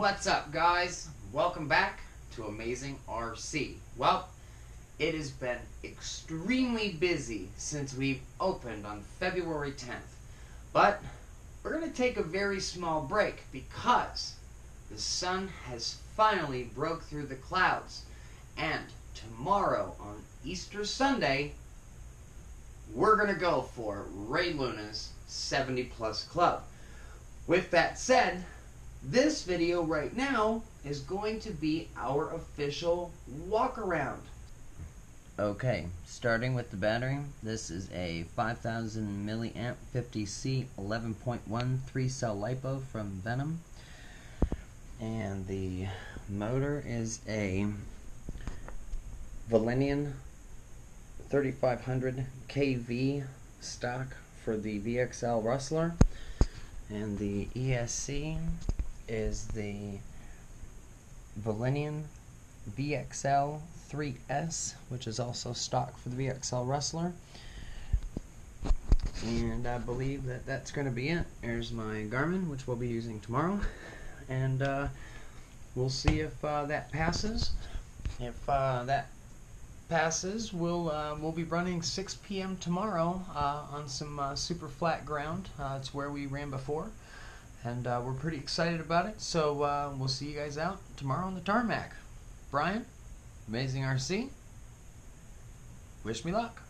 What's up, guys? Welcome back to Amazing RC. Well, it has been extremely busy since we've opened on February 10th, but we're going to take a very small break because the sun has finally broke through the clouds, and tomorrow on Easter Sunday, we're going to go for Reyluna's 70+ Club. With that said, this video right now is going to be our official walk around. Okay, starting with the battery, this is a 5000 milliamp 50C 11.1 3-cell LiPO from Venom. And the motor is a Velineon 3500 kV stock for the VXL Rustler. And the ESC is the Velineon VXL 3S, which is also stock for the VXL Rustler. And I believe that that's going to be it. There's my Garmin, which we'll be using tomorrow. And we'll see if that passes. If that passes, we'll be running 6 p.m. tomorrow on some super flat ground. It's where we ran before. And we're pretty excited about it, so we'll see you guys out tomorrow on the tarmac. Brian, Amazing RC, wish me luck.